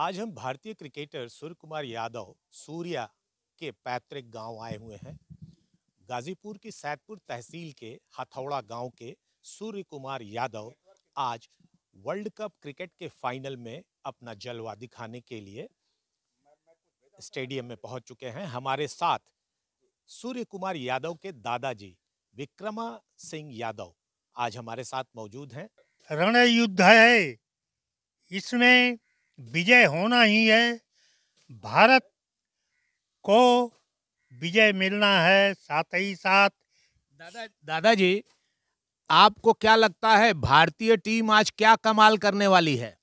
आज हम भारतीय क्रिकेटर सूर्य कुमार यादव सूर्या के पैतृक गांव आए हुए हैं। गाजीपुर की सैदपुर तहसील के हथौड़ा गांव के सूर्य कुमार यादव आज वर्ल्ड कप क्रिकेट के फाइनल में अपना जलवा दिखाने के लिए स्टेडियम में पहुंच चुके हैं। हमारे साथ सूर्य कुमार यादव के दादाजी विक्रम सिंह यादव आज हमारे साथ मौजूद हैं। रण युद्ध है, इसमें विजय होना ही है। भारत को विजय मिलना है। साथ ही साथ दादाजी आपको क्या लगता है, भारतीय टीम आज क्या कमाल करने वाली है?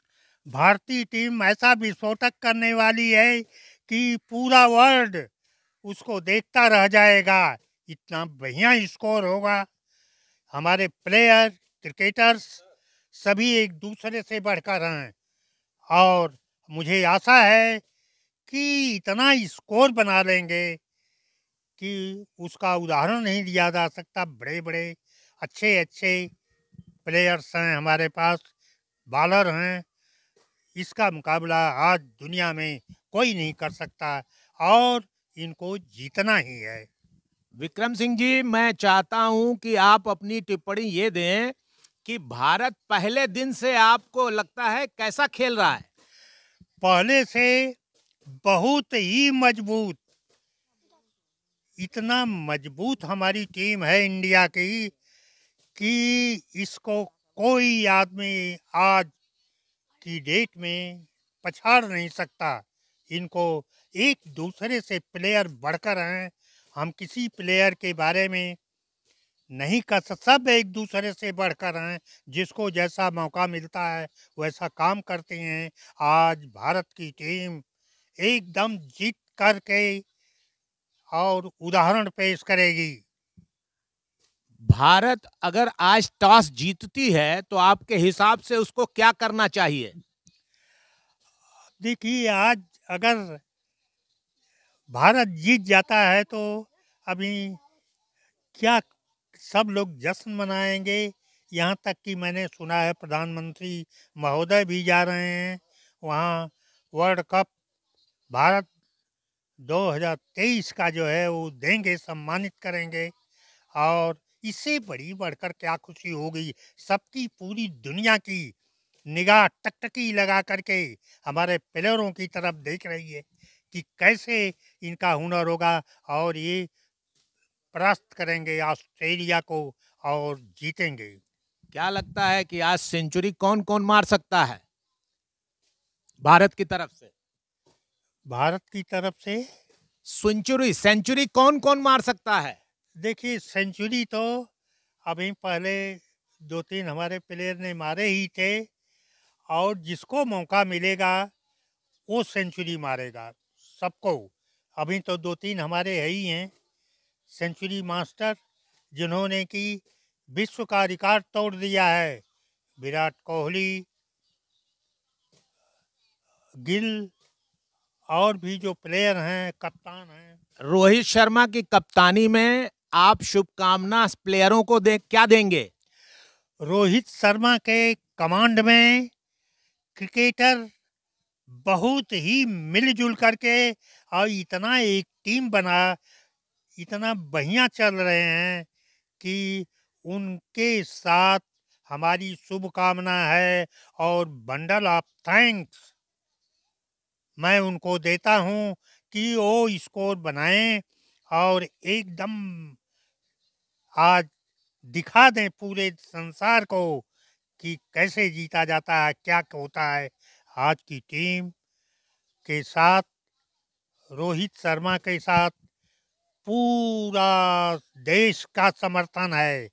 भारतीय टीम ऐसा विस्फोटक करने वाली है कि पूरा वर्ल्ड उसको देखता रह जाएगा। इतना बढ़िया स्कोर होगा। हमारे प्लेयर क्रिकेटर्स सभी एक दूसरे से बढ़कर हैं और मुझे आशा है कि इतना स्कोर बना लेंगे कि उसका उदाहरण नहीं दिया जा सकता। बड़े बड़े अच्छे अच्छे प्लेयर्स हैं हमारे पास, बॉलर हैं। इसका मुकाबला आज दुनिया में कोई नहीं कर सकता और इनको जीतना ही है। विक्रम सिंह जी, मैं चाहता हूं कि आप अपनी टिप्पणी ये दें कि भारत पहले दिन से आपको लगता है कैसा खेल रहा है? पहले से बहुत ही मजबूत, इतना मजबूत हमारी टीम है इंडिया की कि इसको कोई आदमी आज की डेट में पछाड़ नहीं सकता। इनको एक दूसरे से प्लेयर बढ़कर हैं। हम किसी प्लेयर के बारे में नहीं कर सकते, सब एक दूसरे से बढ़कर हैं। जिसको जैसा मौका मिलता है वैसा काम करते हैं। आज भारत की टीम एकदम जीत करके और उदाहरण पेश करेगी। भारत अगर आज टॉस जीतती है तो आपके हिसाब से उसको क्या करना चाहिए? देखिए, आज अगर भारत जीत जाता है तो अभी क्या सब लोग जश्न मनाएंगे। यहाँ तक कि मैंने सुना है प्रधानमंत्री महोदय भी जा रहे हैं वहाँ। वर्ल्ड कप भारत 2023 का जो है वो देंगे, सम्मानित करेंगे। और इससे बड़ी बढ़कर क्या खुशी होगी। सबकी पूरी दुनिया की निगाह टकटकी लगा करके हमारे प्लेयरों की तरफ देख रही है कि कैसे इनका हुनर होगा और ये परास्त करेंगे ऑस्ट्रेलिया को और जीतेंगे। क्या लगता है कि आज सेंचुरी कौन कौन मार सकता है भारत की तरफ से? भारत की तरफ से सेंचुरी कौन कौन मार सकता है? देखिए, सेंचुरी तो अभी पहले 2-3 हमारे प्लेयर ने मारे ही थे और जिसको मौका मिलेगा वो सेंचुरी मारेगा सबको। अभी तो 2-3 हमारे है ही हैं सेंचुरी मास्टर, जिन्होंने कि विश्व का रिकॉर्ड तोड़ दिया है। विराट कोहली, गिल और भी जो प्लेयर हैं, कप्तान हैं। रोहित शर्मा की कप्तानी में आप शुभकामना प्लेयरों को क्या देंगे? रोहित शर्मा के कमांड में क्रिकेटर बहुत ही मिलजुल करके और इतना एक टीम बना, इतना बढ़िया चल रहे हैं कि उनके साथ हमारी शुभकामना है और बंडल ऑफ थैंक्स मैं उनको देता हूं कि वो स्कोर बनाएं और एकदम आज दिखा दें पूरे संसार को कि कैसे जीता जाता है, क्या होता है। आज की टीम के साथ, रोहित शर्मा के साथ पूरा देश का समर्थन है।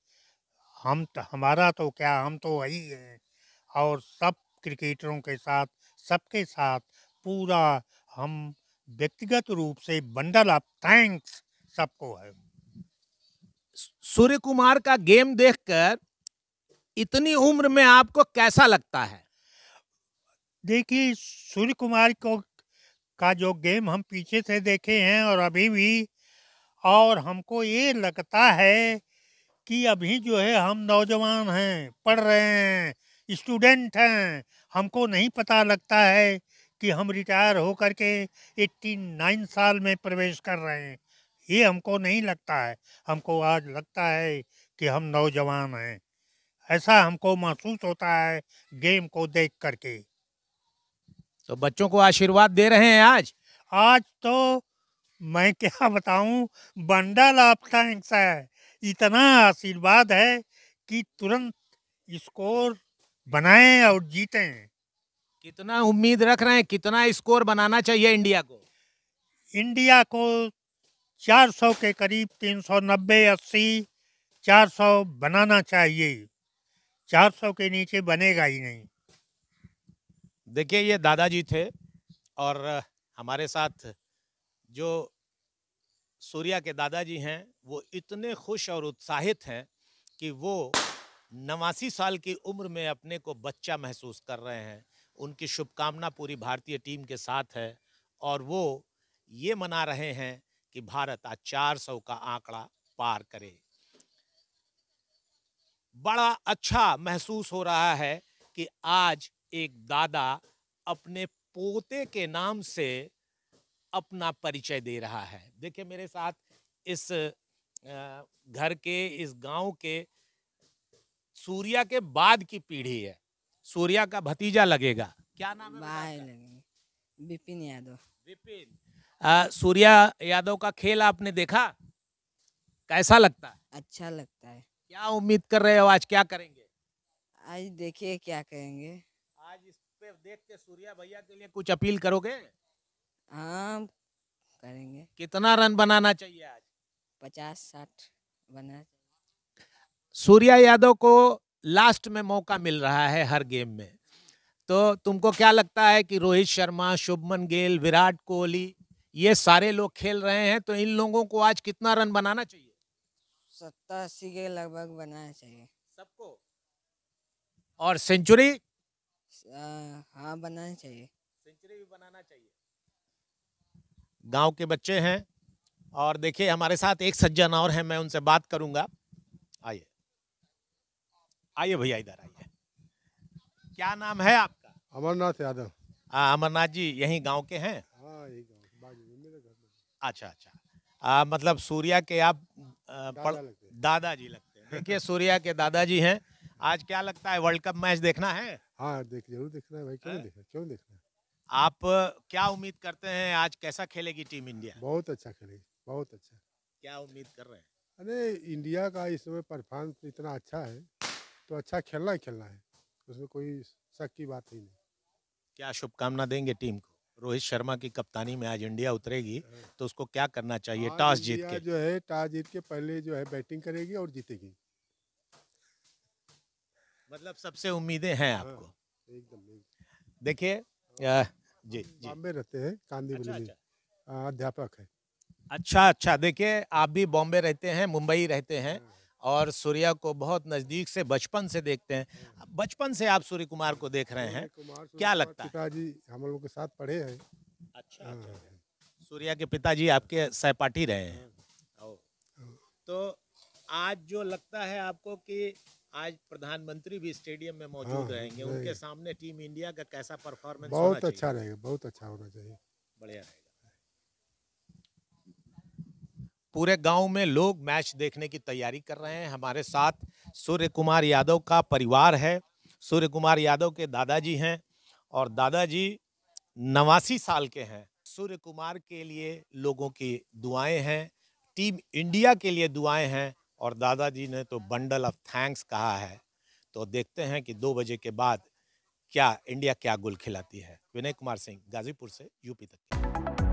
हमारा तो क्या, हम तो वही हैं। और सब क्रिकेटरों के साथ, सबके साथ पूरा हम व्यक्तिगत रूप से बंडल ऑफ थैंक्स सबको है। सूर्य कुमार का गेम देखकर इतनी उम्र में आपको कैसा लगता है? देखिए, सूर्य कुमार का जो गेम हम पीछे से देखे हैं और अभी भी, और हमको ये लगता है कि अभी जो है हम नौजवान हैं, पढ़ रहे हैं, स्टूडेंट हैं। हमको नहीं पता लगता है कि हम रिटायर होकर के 89 साल में प्रवेश कर रहे हैं, ये हमको नहीं लगता है। हमको आज लगता है कि हम नौजवान हैं, ऐसा हमको महसूस होता है गेम को देख करके। तो बच्चों को आशीर्वाद दे रहे हैं आज? आज तो मैं क्या बताऊं, बंडल ऑफ थैंक्स है, इतना आशीर्वाद है कि तुरंत स्कोर बनाएं और जीतें। कितना उम्मीद रख रहे हैं, कितना स्कोर बनाना चाहिए इंडिया को? इंडिया को 400 के करीब, 390-80, 400 बनाना चाहिए। 400 के नीचे बनेगा ही नहीं। देखिए, ये दादाजी थे और हमारे साथ जो सूर्या के दादाजी हैं वो इतने खुश और उत्साहित हैं कि वो 89 साल की उम्र में अपने को बच्चा महसूस कर रहे हैं। उनकी शुभकामना पूरी भारतीय टीम के साथ है और वो ये मना रहे हैं कि भारत आज 400 का आंकड़ा पार करे। बड़ा अच्छा महसूस हो रहा है कि आज एक दादा अपने पोते के नाम से अपना परिचय दे रहा है। देखिए, मेरे साथ इस घर के, इस गांव के सूर्या के बाद की पीढ़ी है। सूर्या का भतीजा लगेगा, क्या नाम है? भाई लगेगा, विपिन यादव। विपिन, सूर्या यादव का खेल आपने देखा, कैसा लगता है? अच्छा लगता है। क्या उम्मीद कर रहे हो आज क्या करेंगे? आज देखिए क्या करेंगे। आज इस पे देख के सूर्या भैया के लिए कुछ अपील करोगे? हाँ करेंगे। कितना रन बनाना चाहिए आज? 50-60 बना। सूर्या यादव को लास्ट में मौका मिल रहा है हर गेम में, तो तुमको क्या लगता है कि रोहित शर्मा, शुभमन गिल, विराट कोहली, ये सारे लोग खेल रहे हैं, तो इन लोगों को आज कितना रन बनाना चाहिए? 70-80 के लगभग बनाना चाहिए सबको। और सेंचुरी? हाँ बनाना चाहिए, सेंचुरी भी बनाना चाहिए। गांव के बच्चे हैं और देखिए हमारे साथ एक सज्जन और हैं, मैं उनसे बात करूंगा। आइए आइए भैया, इधर आइए। क्या नाम है आपका? अमरनाथ यादव। अमरनाथ जी यही गांव के हैं? हाँ, यही गांव। अच्छा, मतलब सूर्या के आप दादाजी लगते हैं। देखिए, सूर्या के दादाजी हैं। आज क्या लगता है, वर्ल्ड कप मैच देखना है? हाँ जरूर देखना है भाई, क्यों देखना है। आप क्या उम्मीद करते हैं आज कैसा खेलेगी टीम इंडिया? बहुत अच्छा खेलेगी, बहुत अच्छा। क्या उम्मीद कर रहे हैं? अरे इंडिया का इस समय परफॉर्मेंस इतना अच्छा है, तो अच्छा खेलना ही खेलना है, उसमें कोई शक की बात ही नहीं। क्या शुभकामना देंगे टीम को? रोहित शर्मा की कप्तानी में आज इंडिया उतरेगी, तो उसको क्या करना चाहिए? टॉस जीत के जो है, टॉस जीत के पहले जो है बैटिंग करेगी और जीतेगी। मतलब सबसे उम्मीदें हैं आपको? एकदम। देखिए जी, बॉम्बे रहते हैं, कांदीवली में अध्यापक है। अच्छा, देखिए आप भी बॉम्बे रहते हैं, मुंबई रहते हैं और सूर्या को बहुत नजदीक से बचपन से देखते हैं। बचपन से आप सूर्य कुमार को देख रहे हैं, क्या लगता है? पिताजी हम लोगों के साथ पढ़े हैं। अच्छा, सूर्या के पिताजी आपके सहपाठी रहे हैं। तो आज जो लगता है आपको कि आज प्रधानमंत्री भी स्टेडियम में मौजूद रहेंगे, उनके सामने टीम इंडिया का कैसा परफॉर्मेंस? बहुत अच्छा रहेगा, बहुत अच्छा होना चाहिए, बढ़िया रहेगा। पूरे गांव में लोग मैच देखने की तैयारी कर रहे हैं। हमारे साथ सूर्य कुमार यादव का परिवार है। सूर्य कुमार यादव के दादाजी हैं और दादाजी 89 साल के हैं। सूर्य कुमार के लिए लोगों की दुआएं हैं, टीम इंडिया के लिए दुआएं हैं और दादाजी ने तो बंडल ऑफ थैंक्स कहा है। तो देखते हैं कि 2 बजे के बाद क्या इंडिया क्या गुल खिलाती है। विनय कुमार सिंह, गाजीपुर से यूपी तक।